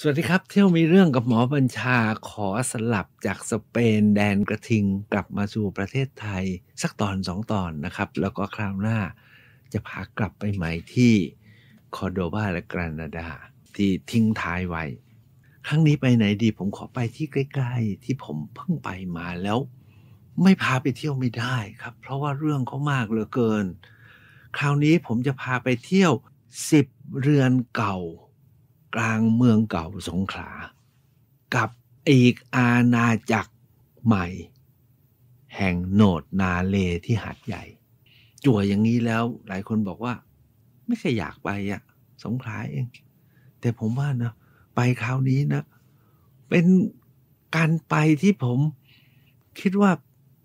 สวัสดีครับเที่ยวมีเรื่องกับหมอบัญชาขอสลับจากสเปนแดนกระทิงกลับมาสู่ประเทศไทยสักตอนสองตอนนะครับแล้วก็คราวหน้าจะพากลับไปใหม่ที่คอร์โดบาและกรานาดาที่ทิ้งท้ายไว้ครั้งนี้ไปไหนดีผมขอไปที่ใกล้ๆที่ผมเพิ่งไปมาแล้วไม่พาไปเที่ยวไม่ได้ครับเพราะว่าเรื่องเขามากเหลือเกินคราวนี้ผมจะพาไปเที่ยว10เรือนเก่ากลางเมืองเก่าสงขลากับอีกอาณาจักรใหม่แห่งโนดนาเลที่หาดใหญ่จั่วอย่างนี้แล้วหลายคนบอกว่าไม่เคยอยากไปอะสงขลาเองแต่ผมว่านะไปคราวนี้นะเป็นการไปที่ผมคิดว่า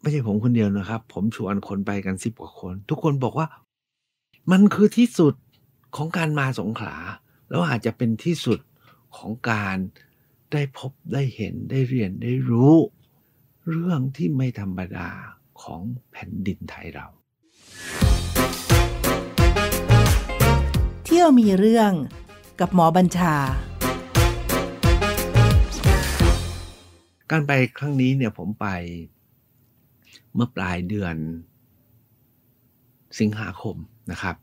ไม่ใช่ผมคนเดียวนะครับผมชวนคนไปกัน10 กว่าคนทุกคนบอกว่ามันคือที่สุดของการมาสงขลาแล้วอาจจะเป็นที่สุดของการได้พบได้เห็นได้เรียนได้รู้เรื่องที่ไม่ธรรมดาของแผ่นดินไทยเราเที่ยวมีเรื่องกับหมอบัญชาการไปครั้งนี้เนี่ยผมไปเมื่อปลายเดือนสิงหาคมนะครับ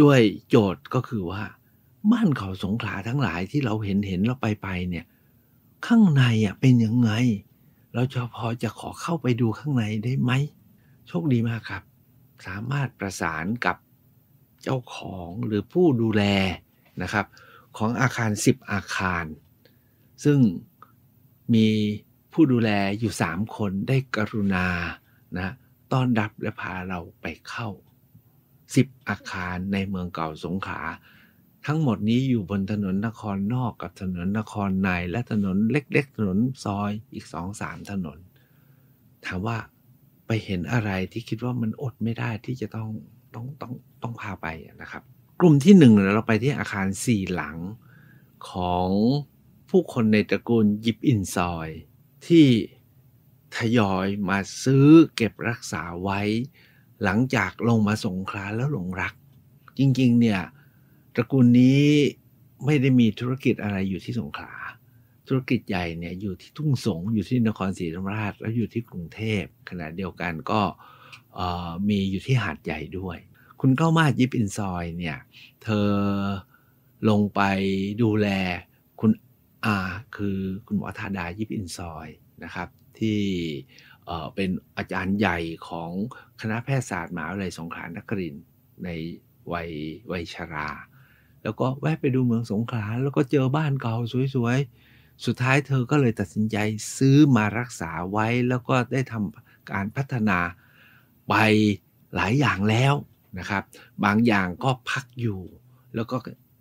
ด้วยโจทย์ก็คือว่าบ้านเขาสงขลาทั้งหลายที่เราเห็นเราไปเนี่ยข้างในอ่ะเป็นยังไงเราจะพอจะขอเข้าไปดูข้างในได้ไหมโชคดีมากครับสามารถประสานกับเจ้าของหรือผู้ดูแลนะครับของอาคาร10 อาคารซึ่งมีผู้ดูแลอยู่3 คนได้กรุณานะต้อนรับและพาเราไปเข้า10 อาคารในเมืองเก่าสงขลาทั้งหมดนี้อยู่บนถนนนครนอกกับถนนนครในและถนนเล็กๆถนนซอยอีก 2-3 ถนนถามว่าไปเห็นอะไรที่คิดว่ามันอดไม่ได้ที่จะต้องพาไปนะครับกลุ่มที่1เราไปที่อาคาร4 หลังของผู้คนในตระกูลยิบอินซอยที่ทยอยมาซื้อเก็บรักษาไว้หลังจากลงมาสงขลาแล้วหลงรักจริงๆเนี่ยตระกูลนี้ไม่ได้มีธุรกิจอะไรอยู่ที่สงขลาธุรกิจใหญ่เนี่ยอยู่ที่ทุ่งสงอยู่ที่นครศรีธรรมราชแล้วอยู่ที่กรุงเทพขณะเดียวกันก็มีอยู่ที่หาดใหญ่ด้วยคุณเก้ามาศยิบอินซอยเนี่ยเธอลงไปดูแลคุณอาคือคุณหมอธาดายิบอินซอยนะครับที่เป็นอาจารย์ใหญ่ของคณะแพทยศาสตร์มหาวิทยาลัยสงขลานครินทร์ในวัยชราแล้วก็แวะไปดูเมืองสงขลาแล้วก็เจอบ้านเก่าสวยๆสุดท้ายเธอก็เลยตัดสินใจซื้อมารักษาไว้แล้วก็ได้ทำการพัฒนาไปหลายอย่างแล้วนะครับบางอย่างก็พักอยู่แล้วก็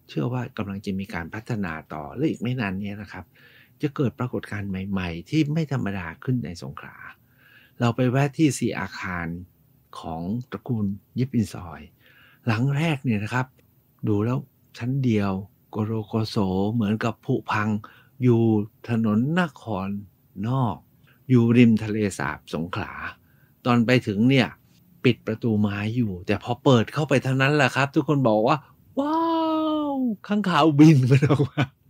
เชื่อว่ากำลังจะมีการพัฒนาต่อและอีกไม่นานนี้นะครับจะเกิดปรากฏการณ์ใหม่ๆที่ไม่ธรรมดาขึ้นในสงขลาเราไปแวะที่4 อาคารของตระกูลยิบอินซอยหลังแรกเนี่ยนะครับดูแล้วชั้นเดียวโกโรโกโสเหมือนกับผุพังอยู่ถนนนครนอกอยู่ริมทะเลสาบสงขลาตอนไปถึงเนี่ยปิดประตูไม้อยู่แต่พอเปิดเข้าไปเท่านั้นแหละครับทุกคนบอกว่าว้าวข้างข่าวบินมาแล้ว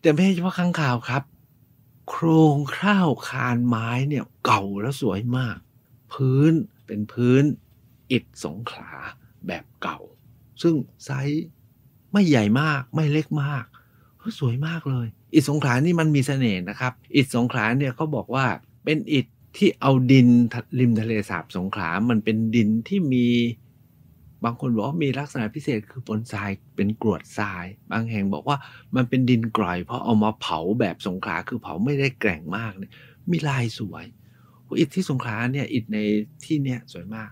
แต่ไม่ใช่เฉพาะข้างข่าวครับโครงคร่าวคานไม้เนี่ยเก่าและสวยมากพื้นเป็นพื้นอิฐสงขลาแบบเก่าซึ่งไซส์ไม่ใหญ่มากไม่เล็กมากสวยมากเลยอิฐสงขลานี่มันมีเสน่ห์นะครับอิฐสงขลาเนี่ยเขาบอกว่าเป็นอิฐที่เอาดินริมทะเลสาบสงขลามันเป็นดินที่มีบางคนบอกว่ามีลักษณะพิเศษคือปนทรายเป็นกรวดทรายบางแห่งบอกว่ามันเป็นดินกร่อยเพราะเอามาเผาแบบสงขลาคือเผาไม่ได้แกร่งมากเนี่ยมีลายสวยอิฐที่สงขลาเนี่ยอิฐในที่เนี่ยสวยมาก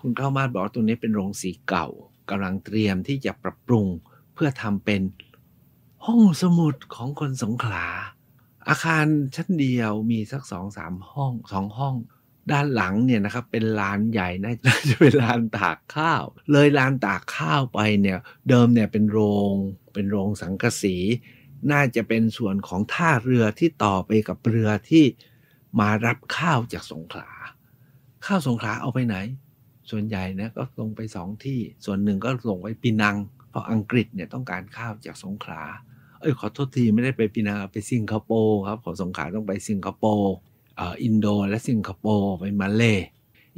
คุณเข้ามาบอกตรงนี้เป็นโรงสีเก่ากำลังเตรียมที่จะปรับปรุงเพื่อทำเป็นห้องสมุดของคนสงขลาอาคารชั้นเดียวมีสัก 2-3 ห้อง 2 ห้องด้านหลังเนี่ยนะครับเป็นลานใหญ่น่าจะเป็นลานตากข้าวเลยลานตากข้าวไปเนี่ยเดิมเนี่ยเป็นโรงสังกะสีน่าจะเป็นส่วนของท่าเรือที่ต่อไปกับเรือที่มารับข้าวจากสงขลาข้าวสงขลาเอาไปไหนส่วนใหญ่นะก็ลงไป2 ที่ส่วนหนึ่งก็ลงไปปีนังเพราะอังกฤษเนี่ยต้องการข้าวจากสงขลา ขอโทษทีไม่ได้ไปปีนาไปสิงคโปร์ครับของสงขลาต้องไปสิงคโปร์อินโดและสิงคโปร์ไปมาเล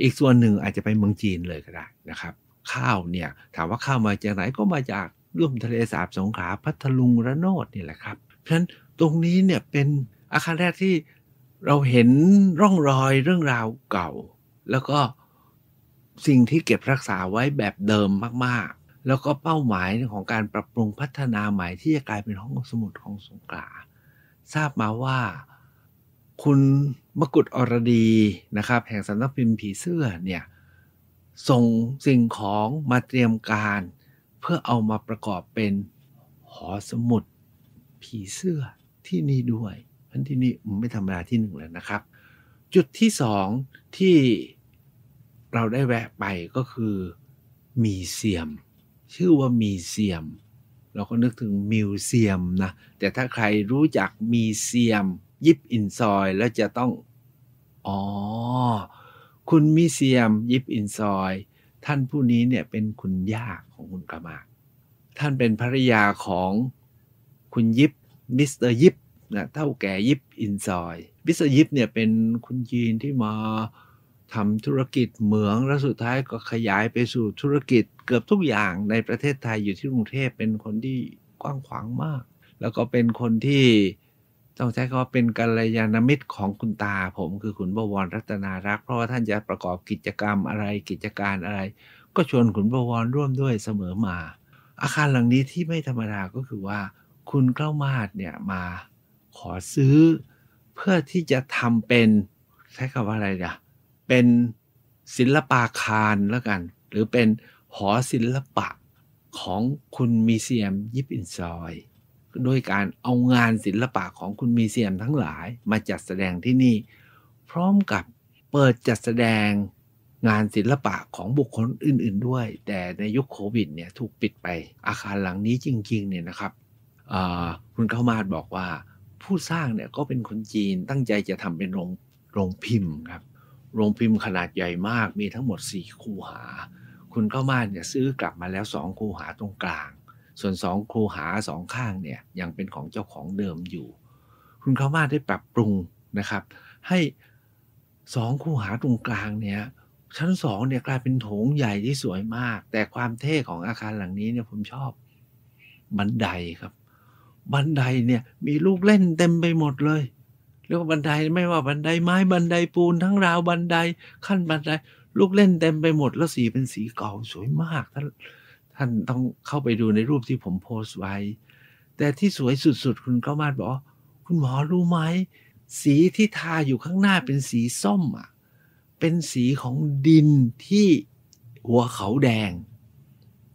อีกส่วนหนึ่งอาจจะไปเมืองจีนเลยก็ได้นะครับข้าวเนี่ยถามว่าข้าวมาจากไหนก็มาจากลุ่มทะเลสาบสงขลาพัทลุงระโนดนี่แหละครับเพราะฉะนั้นตรงนี้เนี่ยเป็นอาคารแรกที่เราเห็นร่องรอยเรื่องราวเก่าแล้วก็สิ่งที่เก็บรักษาไว้แบบเดิมมากๆแล้วก็เป้าหมายของการปรับปรุงพัฒนาใหม่ที่จะกลายเป็นห้องสมุดของสงขลาทราบมาว่าคุณมกุฎอรดีนะครับแห่งสำนักพิมพ์ผีเสื้อเนี่ยส่งสิ่งของมาเตรียมการเพื่อเอามาประกอบเป็นหอสมุดผีเสื้อที่นี่ด้วยอันที่นี่ไม่ธรรมดาที่หนึ่งแล้วนะครับจุดที่สองที่เราได้แวะไปก็คือมีเซียมชื่อว่ามีเซียมเราก็นึกถึงมิวเซียมนะแต่ถ้าใครรู้จักมีเซียมยิปอินซอยแล้วจะต้องคุณมีเซียมยิปอินซอยท่านผู้นี้เนี่ยเป็นคุณย่าของคุณกามากท่านเป็นภรรยาของคุณยิปมิสเตอร์ยิปนะเท่าแก่ยิปอินซอยมิสเตอร์ยิปเนี่ยเป็นคุณจีนที่มาทำธุรกิจเหมืองและสุดท้ายก็ขยายไปสู่ธุรกิจเกือบทุกอย่างในประเทศไทยอยู่ที่กรุงเทพเป็นคนที่กว้างขวางมากแล้วก็เป็นคนที่ต้องใช้คำว่าเป็นกัลยาณมิตรของคุณตาผมคือคุณบวรรัตนารักษ์เพราะว่าท่านจะประกอบกิจกรรมอะไรกิจการอะไรก็ชวนคุณบวรร่วมด้วยเสมอมาอาคารหลังนี้ที่ไม่ธรรมดาก็คือว่าคุณเกล้ามาศเนี่ยมาขอซื้อเพื่อที่จะทำเป็นใช้คำว่าอะไรนะเป็นศิลปาคารแล้วกันหรือเป็นหอศิลปะของคุณมีเซียมยิปอินซอยโดยการเอางานศิลปะของคุณมีเซียมทั้งหลายมาจัดแสดงที่นี่พร้อมกับเปิดจัดแสดงงานศิลปะของบุคคลอื่นๆด้วยแต่ในยุคโควิดเนี่ยถูกปิดไปอาคารหลังนี้จริงๆเนี่ยนะครับคุณเกล้ามาศบอกว่าผู้สร้างเนี่ยก็เป็นคนจีนตั้งใจจะทำเป็นโรงพิมพ์ครับโรงพิมพ์ขนาดใหญ่มากมีทั้งหมด4คูหาคุณเกล้ามาศเนี่ยซื้อกลับมาแล้ว2คูหาตรงกลางส่วน2คูหา2ข้างเนี่ยยังเป็นของเจ้าของเดิมอยู่คุณเกล้ามาศได้ปรับปรุงนะครับให้2คูหาตรงกลางเนี่ยชั้น2เนี่ยกลายเป็นโถงใหญ่ที่สวยมากแต่ความเท่ของอาคารหลังนี้เนี่ยผมชอบบันไดครับบันไดเนี่ยมีลูกเล่นเต็มไปหมดเลยเรียกว่าบันไดไม่ว่าบันไดไม้บันไดปูนทั้งราวบันไดขั้นบันไดลูกเล่นเต็มไปหมดแล้วสีเป็นสีเก่าสวยมากท่านต้องเข้าไปดูในรูปที่ผมโพสต์ไว้แต่ที่สวยสุดๆคุณเกล้ามาศบอกคุณหมอรู้ไหมสีที่ทาอยู่ข้างหน้าเป็นสีส้มอ่ะเป็นสีของดินที่หัวเขาแดง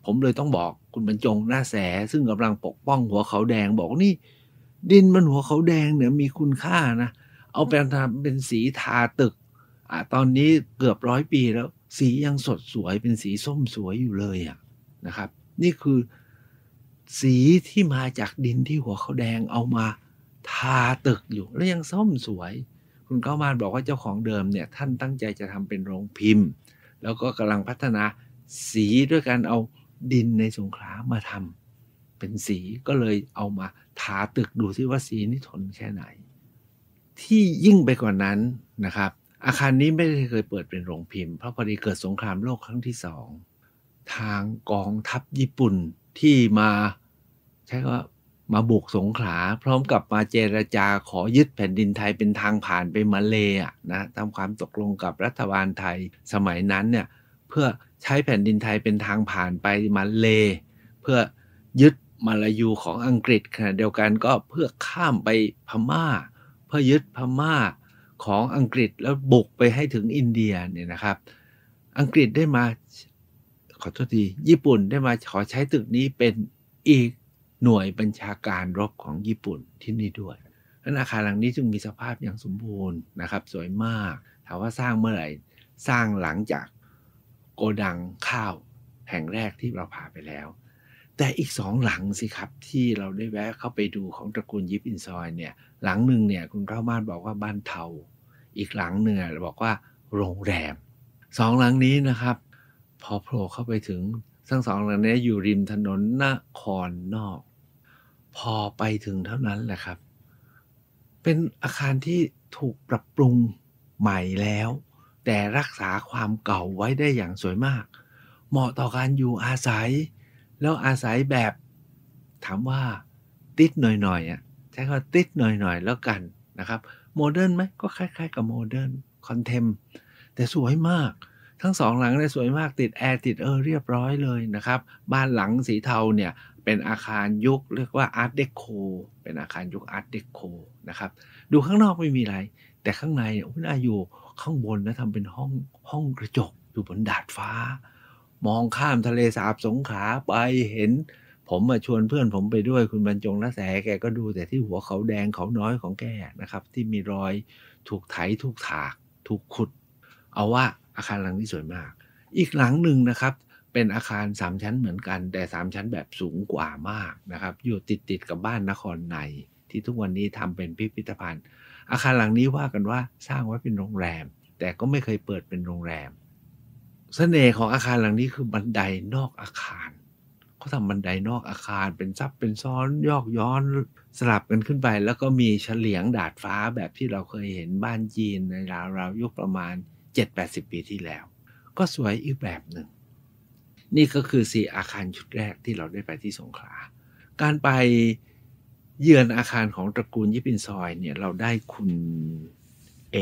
ผมเลยต้องบอกคุณบรรจงหน้าแสซึ่งกำลังปกป้องหัวเขาแดงบอกนี่ดินมันหัวเขาแดงเนี่ยมีคุณค่านะเอาไปทำเป็นสีทาตึกตอนนี้เกือบ100 ปีแล้วสียังสดสวยเป็นสีส้มสวยอยู่เลยอ่ะนะครับนี่คือสีที่มาจากดินที่หัวเขาแดงเอามาทาตึกอยู่แล้วยังส้มสวยคุณเกล้ามาศบอกว่าเจ้าของเดิมเนี่ยท่านตั้งใจจะทำเป็นโรงพิมพ์แล้วก็กำลังพัฒนาสีด้วยการเอาดินในสงขลามาทำเป็นสีก็เลยเอามาทาตึกดูซิว่าสีนี้ทนแค่ไหนที่ยิ่งไปกว่านั้นนะครับอาคารนี้ไม่ได้เคยเปิดเป็นโรงพิมพ์เพราะพอดีเกิดสงครามโลกครั้งที่2ทางกองทัพญี่ปุ่นที่มาใช่ว่ามาบุกสงขลาพร้อมกับมาเจรจาขอยึดแผ่นดินไทยเป็นทางผ่านไปมาเลย์นะตามความตกลงกับรัฐบาลไทยสมัยนั้นเนี่ยเพื่อใช้แผ่นดินไทยเป็นทางผ่านไปมาเลย์เพื่อยึดมาลายูของอังกฤษขณะเดียวกันก็เพื่อข้ามไปพม่าเพื่อยึดพม่าของอังกฤษแล้วบุกไปให้ถึงอินเดียเนี่ยนะครับอังกฤษได้มาขอโทษทีญี่ปุ่นได้มาขอใช้ตึกนี้เป็นอีกหน่วยบัญชาการรบของญี่ปุ่นที่นี่ด้วยอาคารหลังนี้จึงมีสภาพอย่างสมบูรณ์นะครับสวยมากถามว่าสร้างเมื่อไหร่สร้างหลังจากโกดังข้าวแห่งแรกที่เราพาไปแล้วแต่อีก2หลังสิครับที่เราได้แวะเข้าไปดูของตระกูลยิปอินซอยเนี่ยหลังหนึ่งเนี่ยคุณเกล้ามาศบอกว่าบ้านเทาอีกหลังหนึ่งบอกว่าโรงแรม2หลังนี้นะครับพอโผล่เข้าไปถึงทั้ง2หลังนี้อยู่ริมถนนนครนอก พอไปถึงเท่านั้นแหละครับเป็นอาคารที่ถูกปรับปรุงใหม่แล้วแต่รักษาความเก่าไว้ได้อย่างสวยมากเหมาะต่อการอยู่อาศัยแล้วอาศัยแบบถามว่าติดหน่อยๆอ่ะใช้คำว่าติดหน่อยๆแล้วกันนะครับโมเดิร์นไหมก็คล้ายๆกับโมเดิร์นคอนเทมแต่สวยมากทั้งสองหลังเลยสวยมากติดแอร์ติดเรียบร้อยเลยนะครับบ้านหลังสีเทาเนี่ยเป็นอาคารยุคเรียกว่าอาร์ตเดโคเป็นอาคารยุคอาร์ตเดโคนะครับดูข้างนอกไม่มีอะไรแต่ข้างในเนี่ยน่าอยู่ข้างบนนะทำเป็นห้องกระจกอยู่บนดาดฟ้ามองข้ามทะเลสาบสงขลาไปเห็นผมมาชวนเพื่อนผมไปด้วยคุณบรรจงละแสแกก็ดูแต่ที่หัวเขาแดงเขาน้อยของแกนะครับที่มีรอยถูกไถถูกถากถูกขุดเอาว่าอาคารหลังนี้สวยมากอีกหลังหนึ่งนะครับเป็นอาคาร3ชั้นเหมือนกันแต่3ชั้นแบบสูงกว่ามากนะครับอยู่ติดกับบ้านนครในที่ทุกวันนี้ทำเป็นพิพิธภัณฑ์อาคารหลังนี้ว่ากันว่าสร้างไว้เป็นโรงแรมแต่ก็ไม่เคยเปิดเป็นโรงแรมเสน่ห์ของอาคารหลังนี้คือบันไดนอกอาคารเขาทำบันไดนอกอาคารเป็นซับเป็นซ้อนยอกย้อนสลับกันขึ้นไปแล้วก็มีเฉลียงดาดฟ้าแบบที่เราเคยเห็นบ้านจีนในราวยุคประมาณ 70-80 ปีที่แล้วก็สวยอีกแบบหนึ่งนี่ก็คือ4อาคารชุดแรกที่เราได้ไปที่สงขลาการไปเยือนอาคารของตระกูลยิปินซอยเนี่ยเราได้คุณเอ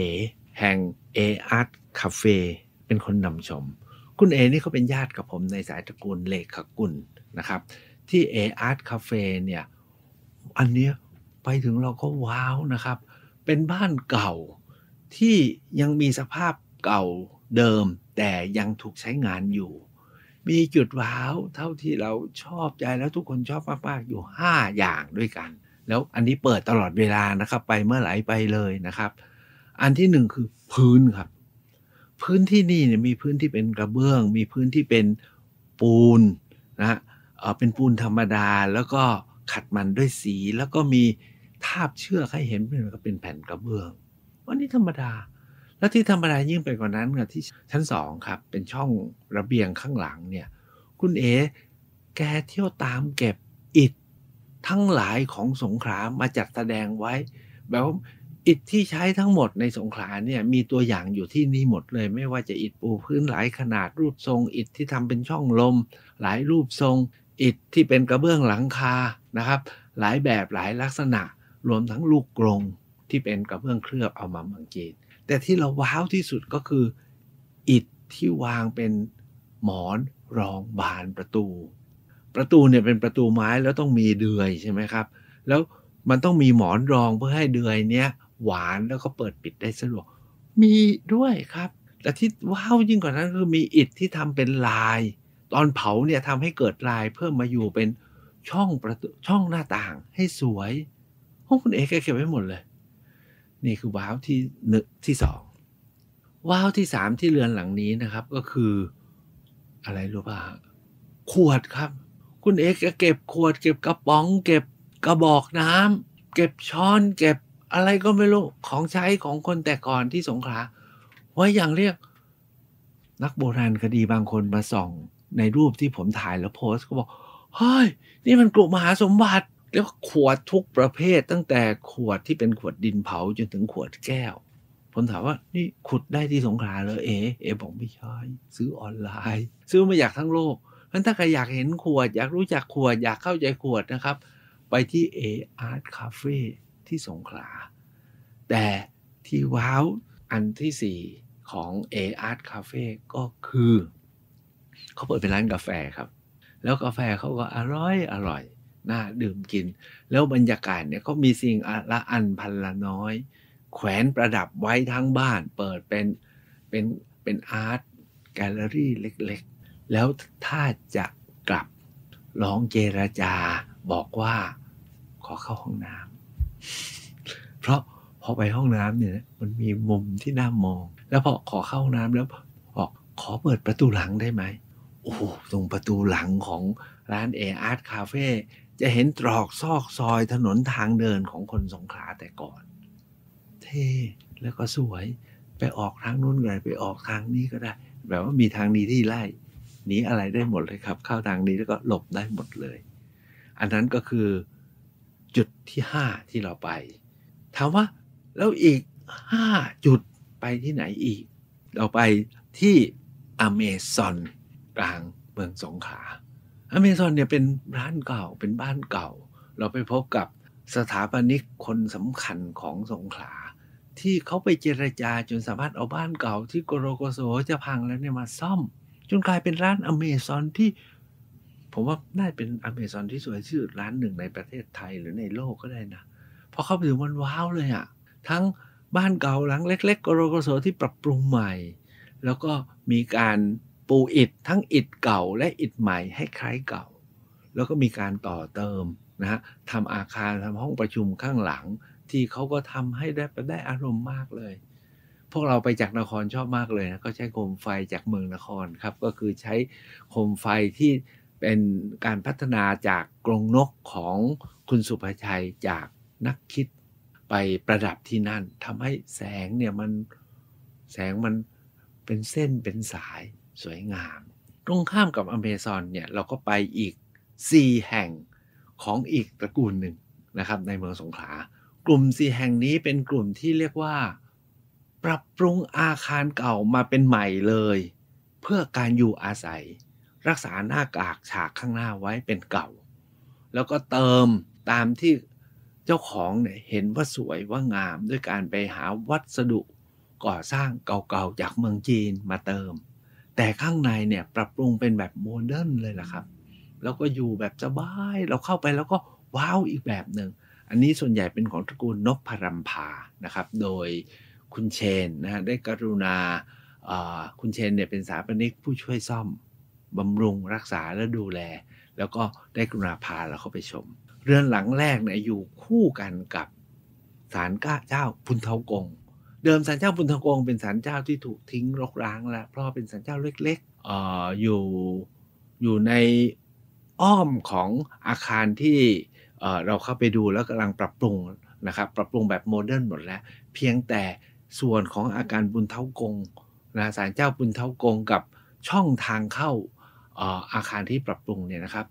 แห่งเออาร์ตคาเฟ่เป็นคนนำชมคุณเอนี่เขาเป็นญาติกับผมในสายตระกูลเลขกุลนะครับที่เออาร์ตคาเฟ่เนี่ยอันนี้ไปถึงเราก็ว้าวนะครับเป็นบ้านเก่าที่ยังมีสภาพเก่าเดิมแต่ยังถูกใช้งานอยู่มีจุดว้าวเท่าที่เราชอบใจแล้วทุกคนชอบมากๆอยู่5อย่างด้วยกันแล้วอันนี้เปิดตลอดเวลานะครับไปเมื่อไหร่ไปเลยนะครับอันที่หนึ่งคือพื้นครับพื้นที่นี่เนี่ยมีพื้นที่เป็นกระเบื้องมีพื้นที่เป็นปูนนะเป็นปูนธรรมดาแล้วก็ขัดมันด้วยสีแล้วก็มีทาบเชือกให้เห็นเป็นแผ่นกระเบื้องอันนี้ธรรมดาแล้วที่ธรรมดายิ่งไปกว่านั้นกับที่ชั้นสองครับเป็นช่องระเบียงข้างหลังเนี่ยคุณเอ๋แกเที่ยวตามเก็บอิฐทั้งหลายของสงขลามาจัดแสดงไว้แบบอิฐที่ใช้ทั้งหมดในสงขลาเนี่ยมีตัวอย่างอยู่ที่นี่หมดเลยไม่ว่าจะอิฐปูพื้นหลายขนาดรูปทรงอิฐที่ทำเป็นช่องลมหลายรูปทรงอิฐที่เป็นกระเบื้องหลังคานะครับหลายแบบหลายลักษณะรวมทั้งลูกกรงที่เป็นกระเบื้องเคลือบเอามาเมืองจีนแต่ที่เราว้าวที่สุดก็คืออิฐที่วางเป็นหมอนรองบานประตูเนี่ยเป็นประตูไม้แล้วต้องมีเดือยใช่ไหมครับแล้วมันต้องมีหมอนรองเพื่อให้เดือยเนี้ยหวานแล้วก็เปิดปิดได้สะดวกมีด้วยครับแต่ที่ว้าวยิ่งกว่านั้นคือมีอิฐที่ทำเป็นลายตอนเผาเนี่ยทำให้เกิดลายเพิ่มมาอยู่เป็นช่องประตูช่องหน้าต่างให้สวยห้องคุณเอกเก็บไว้หมดเลยนี่คือว้าวที่2ว้าวที่3ที่เรือนหลังนี้นะครับก็คืออะไรรู้ป่ะขวดครับคุณเอกเก็บขวดเก็บกระป๋องเก็บกระบอกน้ำเก็บช้อนเก็บอะไรก็ไม่รู้ของใช้ของคนแต่ก่อนที่สงขลาไว้อย่างเรียกนักโบราณคดีบางคนมาส่องในรูปที่ผมถ่ายแล้วโพสก็บอกเฮ้ยนี่มันกลุ่มมหาสมบัติแล้วขวดทุกประเภทตั้งแต่ขวดที่เป็นขวดดินเผาจนถึงขวดแก้วผมถามว่านี่ขุดได้ที่สงขลาเหรอเอบอกไม่ใช่ซื้อออนไลน์ซื้อมาจากทั้งโลกงั้นถ้าใครอยากเห็นขวดอยากรู้จักขวดอยากเข้าใจขวดนะครับไปที่เออาร์ตคาเฟ่ที่สงขลาแต่ที่ว้าวอันที่4ของเออาร์ตคาเฟ่ก็คือเขาเปิดเป็นร้านกาแฟครับแล้วกาแฟเขาก็อร่อยน่าดื่มกินแล้วบรรยากาศเนี่ยก็มีสิ่งละอันพันละน้อยแขวนประดับไว้ทั้งบ้านเปิดเป็นอาร์ตแกลเลอรี่เล็กๆแล้วถ้าจะกลับลองเจรจาบอกว่าขอเข้าห้องน้ำเพราะพอไปห้องน้ำเนี่ยมันมีมุมที่น่ามองแล้วพอขอเข้าห้องน้ำแล้วบอกขอเปิดประตูหลังได้ไหมโอ้ตรงประตูหลังของร้านเออาร์ตคาเฟ่จะเห็นตรอกซอกซอยถนนทางเดินของคนสงขลาแต่ก่อนเท่แล้วก็สวยไปออกทางนู้นก็ได้ไปออกทางนี้ก็ได้แบบว่ามีทางนี้ที่ไล่หนีอะไรได้หมดเลยครับเข้าทางนี้แล้วก็หลบได้หมดเลยอันนั้นก็คือ จุดที่5ที่เราไปถามว่าแล้วอีก5จุดไปที่ไหนอีกเราไปที่อเมซอนกลางเมืองสงขลาอเมซอนเนี่ยเป็นร้านเก่าเป็นบ้านเก่าเราไปพบกับสถาปนิกคนสำคัญของสงขลาที่เขาไปเจรจาจนสามารถเอาบ้านเก่าที่โกโรโกโซจะพังแล้วเนี่ยมาซ่อมจนกลายเป็นร้านอเมซอนที่ผมว่าน่าเป็นอเมซอนที่สวยชื่อร้านหนึ่งในประเทศไทยหรือในโลกก็ได้นะพอเข้าไปถึงมันว้าวเลยอ่ะทั้งบ้านเก่าหลังเล็กๆโกโรโกโซที่ปรับปรุงใหม่แล้วก็มีการปูอิฐทั้งอิฐเก่าและอิฐใหม่ให้คล้ายเก่าแล้วก็มีการต่อเติมนะฮะทำอาคารทำห้องประชุมข้างหลังที่เขาก็ทำให้ได้อารมณ์มากเลยพวกเราไปจากนครชอบมากเลยนะก็ใช้โคมไฟจากเมืองนครครับก็คือใช้โคมไฟที่เป็นการพัฒนาจากกรงนกของคุณสุภชัยจากนักคิดไปประดับที่นั่นทำให้แสงมันเป็นเส้นเป็นสายสวยงามตรงข้ามกับอเมซอนเนี่ยเราก็ไปอีก4แห่งของอีกตระกูลหนึ่งนะครับในเมืองสงขลากลุ่ม4แห่งนี้เป็นกลุ่มที่เรียกว่าปรับปรุงอาคารเก่ามาเป็นใหม่เลยเพื่อการอยู่อาศัยรักษาหน้ากากฉากข้างหน้าไว้เป็นเก่าแล้วก็เติมตามที่เจ้าของเนี่ยเห็นว่าสวยว่างามด้วยการไปหาวัสดุก่อสร้างเก่าๆจากเมืองจีนมาเติมแต่ข้างในเนี่ยปรับปรุงเป็นแบบโมเดิร์นเลยล่ะครับแล้วก็อยู่แบบสบายเราเข้าไปแล้วก็ว้าวอีกแบบหนึ่งอันนี้ส่วนใหญ่เป็นของตระกูลนพรัมพานะครับโดยคุณเชนนะได้กรุณาคุณเชนเนี่ยเป็นสถาปนิกผู้ช่วยซ่อมบำรุงรักษาและดูแลแล้วก็ได้กรุณาพาเราเข้าไปชมเรือนหลังแรกเนี่ยอยู่คู่กันกับศาลเจ้าพุนเทากงเดิมศาลเจ้าพุนเทากงเป็นศาลเจ้าที่ถูกทิ้งรกร้างแล้วเพราะเป็นศาลเจ้าเล็กๆอยู่ในอ้อมของอาคารที่เราเข้าไปดูแล้วกำลังปรับปรุงนะครับปรับปรุงแบบโมเดิร์นหมดแล้วเพียงแต่ส่วนของอาคารบุญเทากงนะศาลเจ้าบุญเทากงกับช่องทางเข้าอาคารที่ปรับปรุงเนี่ยนะครับ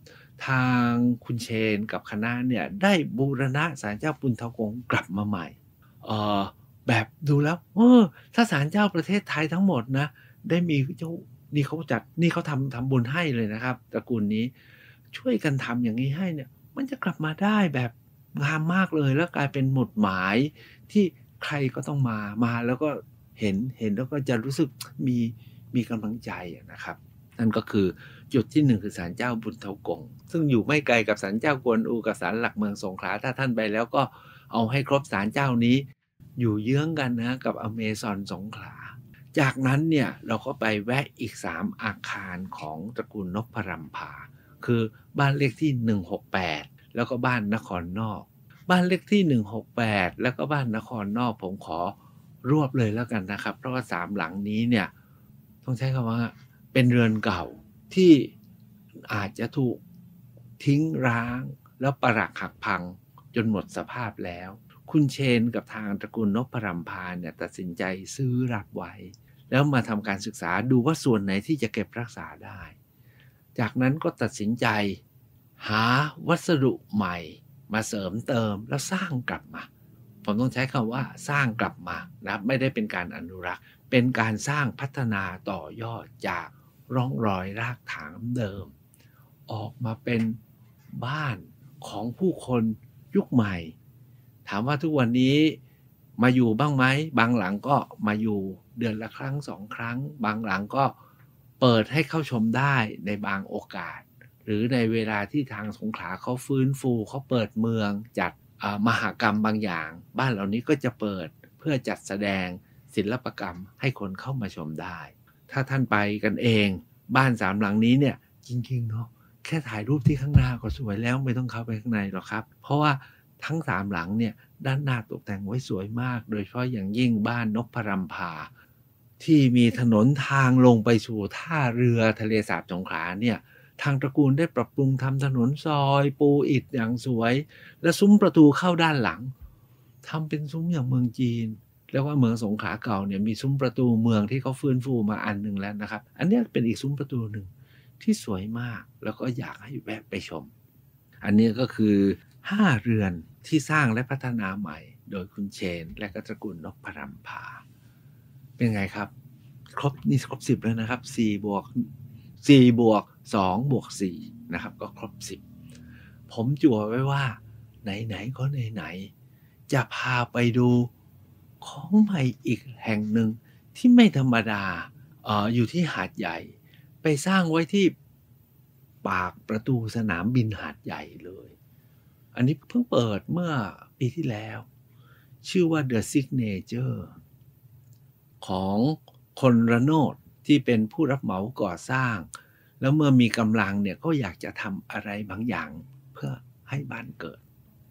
ทางคุณเชนกับคณะเนี่ยได้บูรณะศาลเจ้าบุญเทากงกลับมาใหม่แบบดูแล้วถ้าศาลเจ้าประเทศไทยทั้งหมดนะได้มีเจ้านี่เขาจัดนี่เขาทำบุญให้เลยนะครับตระกูลนี้ช่วยกันทำอย่างนี้ให้เนี่ยมันจะกลับมาได้แบบงามมากเลยแล้วกลายเป็นหมุดหมายที่ใครก็ต้องมาแล้วก็เห็นแล้วก็จะรู้สึกมีกำลังใจนะครับนั่นก็คือจุดที่1คือศาลเจ้าบุญเทากงซึ่งอยู่ไม่ไกลกับศาลเจ้ากวนอูกับศาลหลักเมืองสงขลาถ้าท่านไปแล้วก็เอาให้ครบศาลเจ้านี้อยู่เยื้องกันนะกับอเมซอนสงขลาจากนั้นเนี่ยเราก็ไปแวะอีก3อาคารของตระกูลนพรัมพาคือบ้านเลขที่168แล้วก็บ้านนครนอกบ้านเลขที่168แล้วก็บ้านนครนอกผมขอรวบเลยแล้วกันนะครับเพราะว่า3หลังนี้เนี่ยต้องใช้คำว่าเป็นเรือนเก่าที่อาจจะถูกทิ้งร้างแล้วปรักหักพังจนหมดสภาพแล้วคุณเชนกับทางตระกูลนพรัมพาเนี่ยตัดสินใจซื้อรับไว้แล้วมาทำการศึกษาดูว่าส่วนไหนที่จะเก็บรักษาได้จากนั้นก็ตัดสินใจหาวัสดุใหม่มาเสริมเติมแล้วสร้างกลับมาผมต้องใช้คำว่าสร้างกลับมานะไม่ได้เป็นการอนุรักษ์เป็นการสร้างพัฒนาต่อยอดจากร่องรอยรากฐานเดิมออกมาเป็นบ้านของผู้คนยุคใหม่ถามว่าทุกวันนี้มาอยู่บ้างไหมบางหลังก็มาอยู่เดือนละครั้ง2ครั้งบางหลังก็เปิดให้เข้าชมได้ในบางโอกาสหรือในเวลาที่ทางสงขลาเขาฟื้นฟูเขาเปิดเมืองจัดมหกรรมบางอย่างบ้านเหล่านี้ก็จะเปิดเพื่อจัดแสดงศิลปกรรมให้คนเข้ามาชมได้ถ้าท่านไปกันเองบ้าน3หลังนี้เนี่ยจริงๆเนาะแค่ถ่ายรูปที่ข้างหน้าก็สวยแล้วไม่ต้องเข้าไปข้างในหรอกครับเพราะว่าทั้ง3หลังเนี่ยด้านหน้าตกแต่งไว้สวยมากโดยเฉพาะอย่างยิ่งบ้านนพรัมพาที่มีถนนทางลงไปสู่ท่าเรือทะเลสาบสงขลาเนี่ยทางตระกูลได้ปรับปรุงทำถนนซอยปูอิฐอย่างสวยและซุ้มประตูเข้าด้านหลังทำเป็นซุ้มอย่างเมืองจีนแล้วว่าเมืองสงขลาเก่าเนี่ยมีซุ้มประตูเมืองที่เขาฟื้นฟูมาอันหนึ่งแล้วนะครับอันนี้เป็นอีกซุ้มประตูหนึ่งที่สวยมากแล้วก็อยากให้แวะไปชมอันนี้ก็คือ 5 เรือนที่สร้างและพัฒนาใหม่โดยคุณเชนและก็ตระกูลนกพรำพาเป็นไงครับครบนี่ครบ10แล้วนะครับ4+2+4นะครับก็ครบ10ผมจั่วไว้ว่าไหนๆก็ไหนๆจะพาไปดูของใหม่อีกแห่งหนึ่งที่ไม่ธรรมดาอยู่ที่หาดใหญ่ไปสร้างไว้ที่ปากประตูสนามบินหาดใหญ่เลยอันนี้เพิ่งเปิดเมื่อปีที่แล้วชื่อว่า The Signature ของคนระโนดที่เป็นผู้รับเหมาก่อสร้างแล้วเมื่อมีกำลังเนี่ยก็อยากจะทำอะไรบางอย่างเพื่อให้บ้านเกิด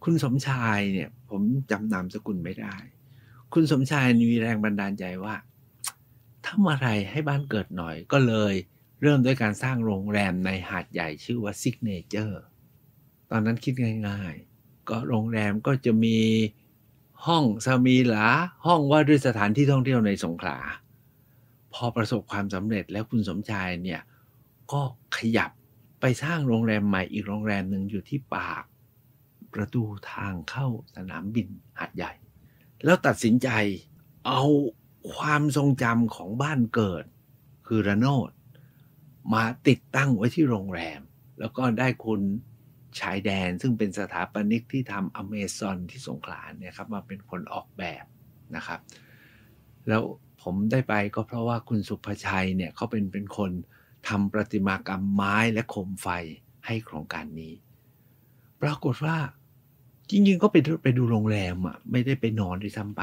คุณสมชายเนี่ยผมจำนามสกุลไม่ได้คุณสมชายมีแรงบันดาลใจว่าทำอะไรให้บ้านเกิดหน่อยก็เลยเริ่มด้วยการสร้างโรงแรมในหาดใหญ่ชื่อว่า Signature ตอนนั้นคิดง่ายๆก็โรงแรมก็จะมีห้องสมีหลาห้องว่าด้วยสถานที่ท่องเที่ยวในสงขลาพอประสบความสำเร็จแล้วคุณสมชายเนี่ยก็ขยับไปสร้างโรงแรมใหม่อีกโรงแรมหนึ่งอยู่ที่ปากประตูทางเข้าสนามบินหาดใหญ่แล้วตัดสินใจเอาความทรงจำของบ้านเกิดคือระโนดมาติดตั้งไว้ที่โรงแรมแล้วก็ได้คุณชายแดนซึ่งเป็นสถาปนิกที่ทำอเมซอนที่สงขลาเนี่ยครับมาเป็นคนออกแบบนะครับแล้วผมได้ไปก็เพราะว่าคุณสุภชัยเนี่ยเขาเป็นคนทำประติมากรรมไม้และโคมไฟให้โครงการนี้ปรากฏว่าจริงๆก็ไปดูโรงแรมอ่ะไม่ได้ไปนอนด้วยซ้ำไป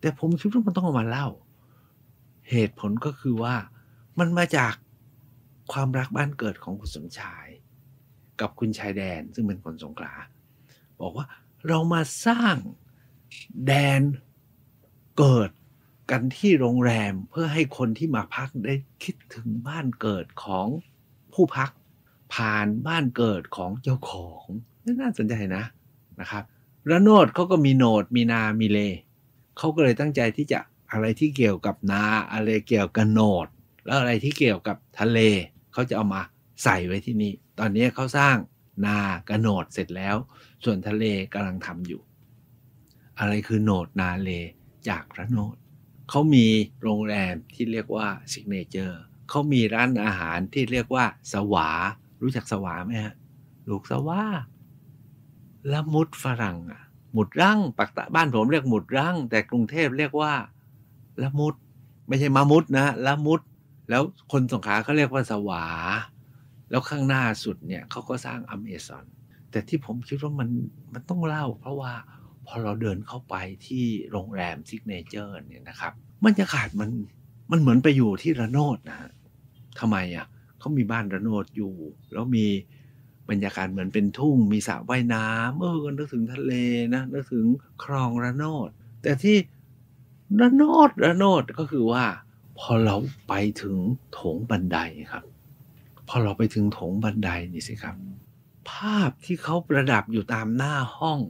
แต่ผมคิดว่ามันต้องเอามาเล่าเหตุผลก็คือว่ามันมาจากความรักบ้านเกิดของคุณสมชายกับคุณชายแดนซึ่งเป็นคนสงขลาบอกว่าเรามาสร้างแดนเกิดกันที่โรงแรมเพื่อให้คนที่มาพักได้คิดถึงบ้านเกิดของผู้พักผ่านบ้านเกิดของเจ้าของน่าสนใจนะครับระโนดเขาก็มีโนดมีนามีเลเขาก็เลยตั้งใจที่จะอะไรที่เกี่ยวกับนาอะไรเกี่ยวกับโนดแล้วอะไรที่เกี่ยวกับทะเลเขาจะเอามาใส่ไว้ที่นี่ตอนนี้เขาสร้างนากระโนดเสร็จแล้วส่วนทะเลกำลังทำอยู่อะไรคือโนดนาเลจากระโนดเขามีโรงแรมที่เรียกว่า Signature เขามีร้านอาหารที่เรียกว่าสวารู้จักสวาไหมฮะลูกสวาละมุดฝรั่งอ่ะหมุดรั่งปากใต้บ้านผมเรียกหมุดรั่งแต่กรุงเทพเรียกว่าละมุดไม่ใช่มามุดนะละมุดแล้วคนสงขลาเขาเรียกว่าสวาแล้วข้างหน้าสุดเนี่ยเขาก็สร้างอเมซอนแต่ที่ผมคิดว่ามันต้องเล่าเพราะว่าพอเราเดินเข้าไปที่โรงแรม Signature เนี่ยนะครับบรรยากาศมันเหมือนไปอยู่ที่ระโนดนะฮะทำไมอ่ะเขามีบ้านระโนดอยู่แล้วมีบรรยากาศเหมือนเป็นทุ่งมีสระว่ายน้ำนึกถึงทะเลนะนึกถึงคลองระโนดแต่ที่ระโนดก็คือว่าพอเราไปถึงโถงบันไดครับพอเราไปถึงโถงบันไดนี่สิครับภาพที่เขาประดับอยู่ตามหน้าห้อง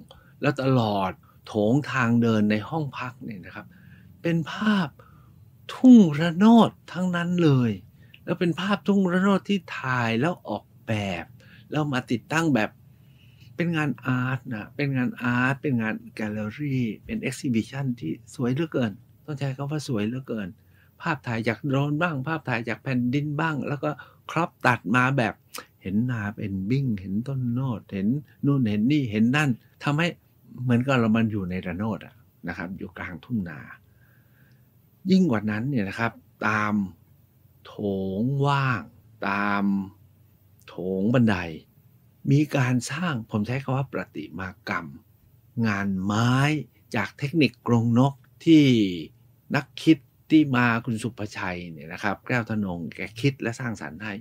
แล้วตลอดโถงทางเดินในห้องพักเนี่ยนะครับเป็นภาพทุ่งระโนดทั้งนั้นเลยแล้วเป็นภาพทุ่งระโนดที่ถ่ายแล้วออกแบบแล้วมาติดตั้งแบบเป็นงานอาร์ตนะเป็นงานอาร์ตเป็นงานแกลเลอรี่เป็นเอ็กซิบิชันที่สวยเหลือเกินต้องใช้คำว่าสวยเหลือเกินภาพถ่ายจากโดรนบ้างภาพถ่ายจากแผ่นดินบ้างแล้วก็ครอบตัดมาแบบเห็นนาเป็นบิ้งเห็นต้นโนดเห็นนู่นเห็นนี่เห็นนั่นทำให้เหมือนกับเรามันอยู่ในระโนดนะครับอยู่กลางทุ่งนายิ่งกว่านั้นเนี่ยนะครับตามโถงว่างตามโถงบันไดมีการสร้างผมใช้คำว่าประติมากรรมงานไม้จากเทคนิคกรงนกที่นักคิดที่มาคุณสุภชัยเนี่ยนะครับแก้วธนงแกคิดและสร้างสรรค์ให้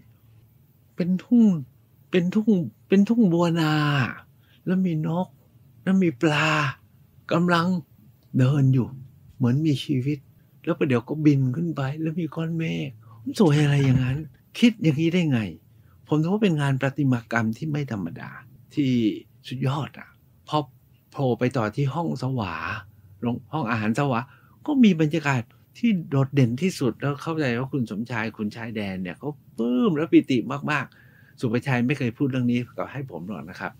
เป็นทุ่งบัวนาแล้วมีนกแล้วมีปลากำลังเดินอยู่เหมือนมีชีวิตแล้วประเดี๋ยวก็บินขึ้นไปแล้วมีก้อนเมฆสวยอะไรอย่างนั้นคิดอย่างนี้ได้ไงผมถือว่าเป็นงานประติมากรรมที่ไม่ธรรมดาที่สุดยอดอ่ะพอโผล่ไปต่อที่ห้องสวาห้องอาหารสวาก็มีบรรยากาศที่โดดเด่นที่สุดแล้วเข้าใจว่าคุณสมชายคุณชายแดนเนี่ยเขาปลื้มและปิติมากๆสุภชัยไม่เคยพูดเรื่องนี้กับให้ผมหรอกนะครับ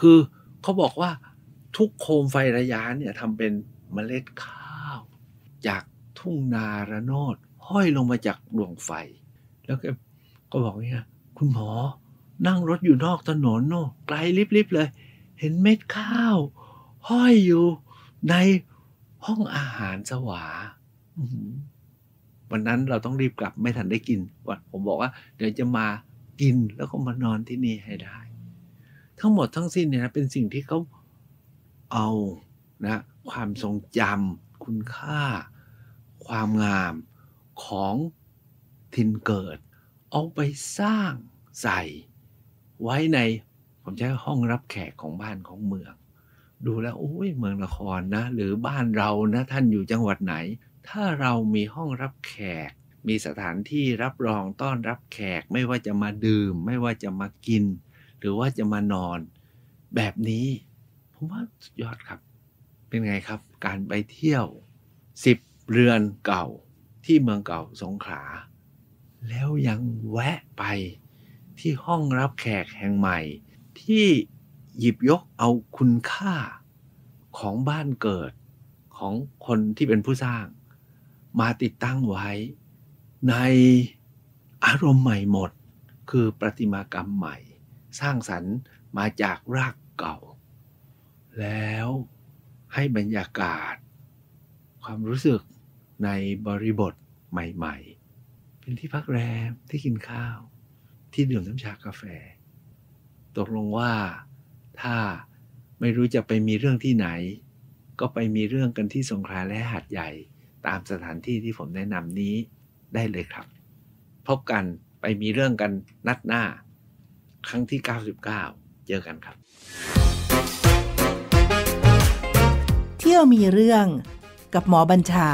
คือ เขาบอกว่าทุกโคมไฟระยะเนี่ยทำเป็นเมล็ดข้าวจากทุ่งนาระโนดห้อยลงมาจากดวงไฟแล้วก็บอกเนี่ยคุณหมอนั่งรถอยู่นอกถนนโน่ไกลลิบๆเลยเห็นเม็ดข้าวห้อยอยู่ในห้องอาหารสวาวันนั้นเราต้องรีบกลับไม่ทันได้กินวันผมบอกว่าเดี๋ยวจะมากินแล้วก็มานอนที่นี่ให้ได้ทั้งหมดทั้งสิ้นเนี่ยเป็นสิ่งที่เขาเอานะความทรงจำคุณค่าความงามของถิ่นเกิดเอาไปสร้างใส่ไว้ในผมใช้ห้องรับแขกของบ้านของเมืองดูแล้วโอ้ยเมืองนครนะหรือบ้านเรานะท่านอยู่จังหวัดไหนถ้าเรามีห้องรับแขกมีสถานที่รับรองต้อนรับแขกไม่ว่าจะมาดื่มไม่ว่าจะมากินหรือว่าจะมานอนแบบนี้ผมว่าสุดยอดครับเป็นไงครับการไปเที่ยว10เรือนเก่าที่เมืองเก่าสงขลาแล้วยังแวะไปที่ห้องรับแขกแห่งใหม่ที่หยิบยกเอาคุณค่าของบ้านเกิดของคนที่เป็นผู้สร้างมาติดตั้งไว้ในอารมณ์ใหม่หมดคือประติมากรรมใหม่สร้างสรรค์มาจากรากเก่าแล้วให้บรรยากาศความรู้สึกในบริบทใหม่ๆเป็นที่พักแรมที่กินข้าวที่ดื่มน้ำชากาแฟตกลงว่าถ้าไม่รู้จะไปมีเรื่องที่ไหนก็ไปมีเรื่องกันที่สงขลาและหาดใหญ่ตามสถานที่ที่ผมแนะนำนี้ได้เลยครับพบกันไปมีเรื่องกันนัดหน้าครั้งที่99เจอกันครับเที่ยวมีเรื่องกับหมอบัญชา